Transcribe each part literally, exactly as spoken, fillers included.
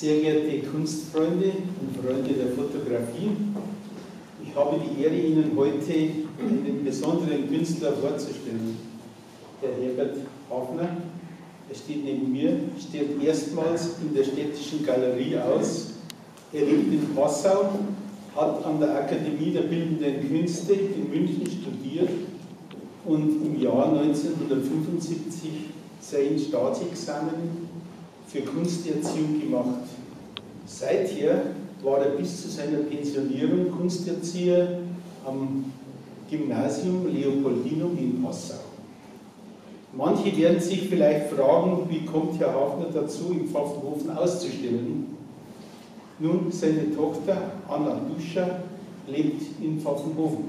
Sehr geehrte Kunstfreunde und Freunde der Fotografie, ich habe die Ehre, Ihnen heute einen besonderen Künstler vorzustellen, der Herbert Hafner. Er steht neben mir, stellt erstmals in der Städtischen Galerie aus. Er lebt in Passau, hat an der Akademie der Bildenden Künste in München studiert und im Jahr neunzehnhundertfünfundsiebzig sein Staatsexamen für Kunsterziehung gemacht. Seither war er bis zu seiner Pensionierung Kunsterzieher am Gymnasium Leopoldinum in Passau. Manche werden sich vielleicht fragen, wie kommt Herr Hafner dazu, im Pfaffenhofen auszustellen? Nun, seine Tochter Anna Duscher lebt in Pfaffenhofen.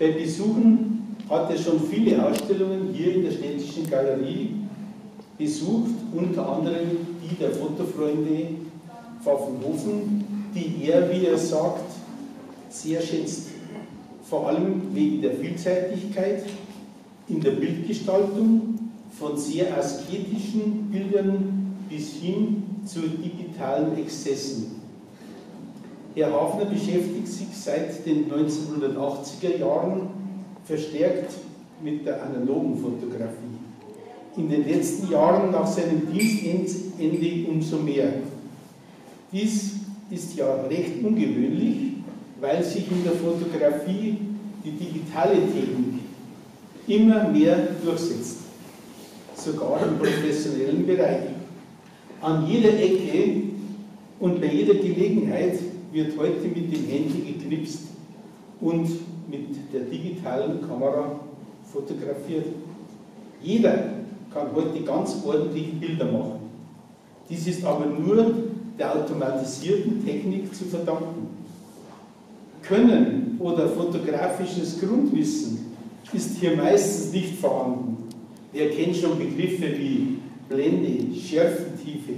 Bei Besuchen hat er schon viele Ausstellungen hier in der Städtischen Galerie besucht, unter anderem die der Fotofreunde Pfaffenhofen, die er, wie er sagt, sehr schätzt. Vor allem wegen der Vielseitigkeit in der Bildgestaltung, von sehr asketischen Bildern bis hin zu digitalen Exzessen. Herr Hafner beschäftigt sich seit den neunzehnhundertachtziger Jahren verstärkt mit der analogen Fotografie. In den letzten Jahren nach seinem Dienstende umso mehr. Dies ist ja recht ungewöhnlich, weil sich in der Fotografie die digitale Technik immer mehr durchsetzt, sogar im professionellen Bereich. An jeder Ecke und bei jeder Gelegenheit wird heute mit dem Handy geknipst und mit der digitalen Kamera fotografiert. Jeder kann heute ganz ordentliche Bilder machen. Dies ist aber nur der automatisierten Technik zu verdanken. Können oder fotografisches Grundwissen ist hier meistens nicht vorhanden. Wer kennt schon Begriffe wie Blende, Schärfentiefe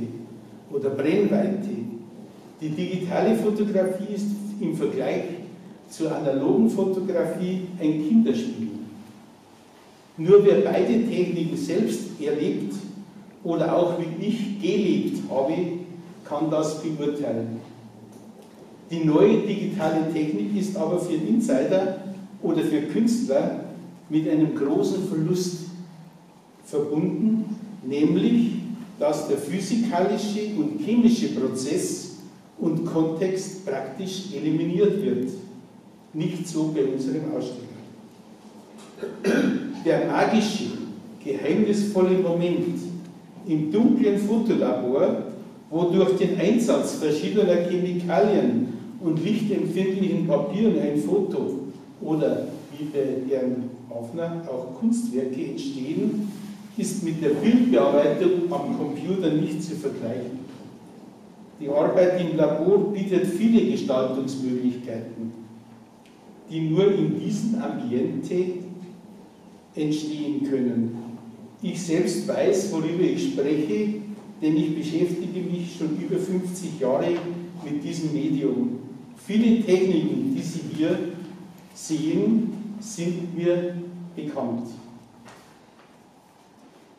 oder Brennweite? Die digitale Fotografie ist im Vergleich zur analogen Fotografie ein Kinderspiel. Nur wer beide Techniken selbst erlebt oder auch wie ich gelebt habe, kann das beurteilen. Die neue digitale Technik ist aber für Insider oder für Künstler mit einem großen Verlust verbunden, nämlich, dass der physikalische und chemische Prozess und Kontext praktisch eliminiert wird. Nicht so bei unserem Aussteller. Der magische, geheimnisvolle Moment im dunklen Fotolabor, wo durch den Einsatz verschiedener Chemikalien und lichtempfindlichen Papieren ein Foto oder, wie bei Herrn Hafner, auch Kunstwerke entstehen, ist mit der Bildbearbeitung am Computer nicht zu vergleichen. Die Arbeit im Labor bietet viele Gestaltungsmöglichkeiten, die nur in diesem Ambiente entstehen können. Ich selbst weiß, worüber ich spreche, denn ich beschäftige mich schon über fünfzig Jahre mit diesem Medium. Viele Techniken, die Sie hier sehen, sind mir bekannt.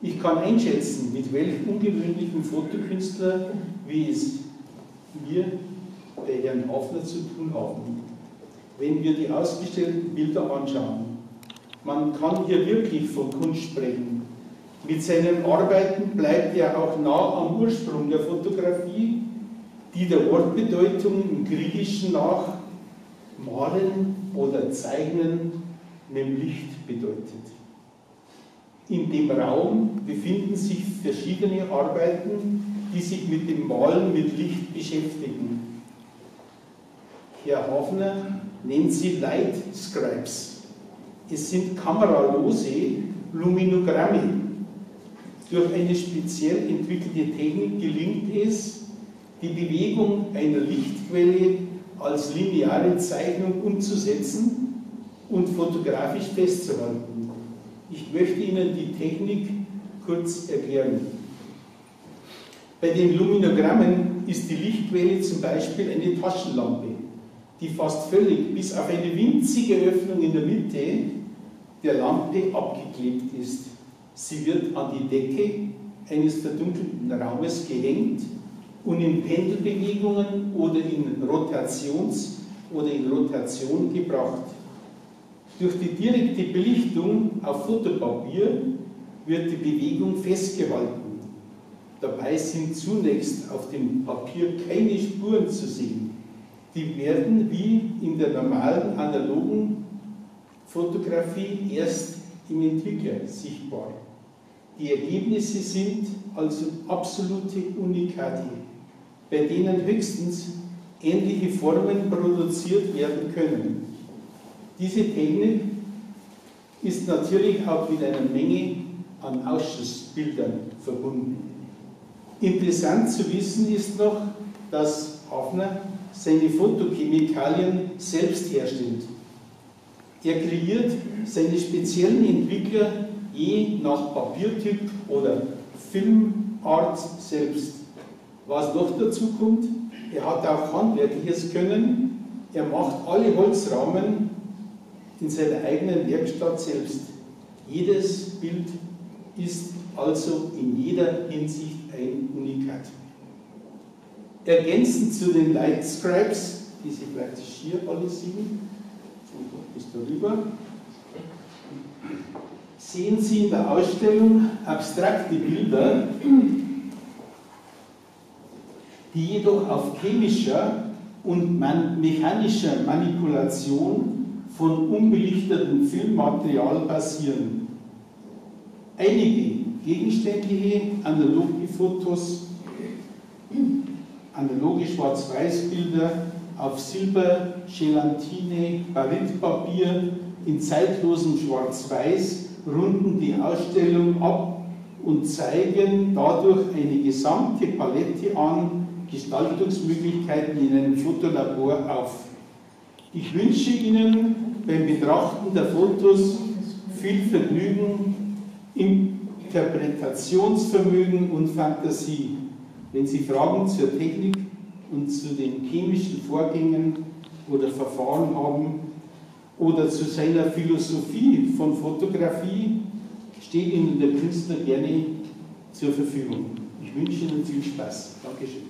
Ich kann einschätzen, mit welchem ungewöhnlichen Fotokünstler wir es mir bei Herrn Hafner zu tun haben, wenn wir die ausgestellten Bilder anschauen. Man kann hier wirklich von Kunst sprechen. Mit seinen Arbeiten bleibt er auch nah am Ursprung der Fotografie, die der Wortbedeutung im Griechischen nach malen oder zeichnen mit Licht bedeutet. In dem Raum befinden sich verschiedene Arbeiten, die sich mit dem Malen mit Licht beschäftigen. Herr Hafner nennt sie Light Scribes. Es sind kameralose Luminogramme. Durch eine speziell entwickelte Technik gelingt es, die Bewegung einer Lichtquelle als lineare Zeichnung umzusetzen und fotografisch festzuhalten. Ich möchte Ihnen die Technik kurz erklären. Bei den Luminogrammen ist die Lichtquelle zum Beispiel eine Taschenlampe, die fast völlig bis auf eine winzige Öffnung in der Mitte der Lampe abgeklebt ist. Sie wird an die Decke eines verdunkelten Raumes gehängt und in Pendelbewegungen oder in Rotations- oder in Rotation gebracht. Durch die direkte Belichtung auf Fotopapier wird die Bewegung festgehalten. Dabei sind zunächst auf dem Papier keine Spuren zu sehen. Die werden wie in der normalen analogen Fotografie erst im Entwickler sichtbar. Die Ergebnisse sind also absolute Unikate, bei denen höchstens ähnliche Formen produziert werden können. Diese Technik ist natürlich auch mit einer Menge an Ausschussbildern verbunden. Interessant zu wissen ist noch, dass Hafner seine Fotochemikalien selbst herstellt. Er kreiert seine speziellen Entwickler je nach Papiertyp oder Filmart selbst. Was noch dazu kommt, er hat auch handwerkliches Können, er macht alle Holzrahmen in seiner eigenen Werkstatt selbst. Jedes Bild ist also in jeder Hinsicht ein Unikat. Ergänzend zu den Light Scribes, die Sie praktisch hier alle sehen, bis darüber, sehen Sie in der Ausstellung abstrakte Bilder, die jedoch auf chemischer und mechanischer Manipulation von unbelichtetem Filmmaterial basieren. Einige gegenständliche, analoge Fotos, analoge Schwarz-Weiß-Bilder auf Silber, Gelatine, Baritpapier in zeitlosem Schwarz-Weiß runden die Ausstellung ab und zeigen dadurch eine gesamte Palette an Gestaltungsmöglichkeiten in einem Fotolabor auf. Ich wünsche Ihnen beim Betrachten der Fotos viel Vergnügen im Interpretationsvermögen und Fantasie. Wenn Sie Fragen zur Technik und zu den chemischen Vorgängen oder Verfahren haben oder zu seiner Philosophie von Fotografie, steht Ihnen der Künstler gerne zur Verfügung. Ich wünsche Ihnen viel Spaß. Dankeschön.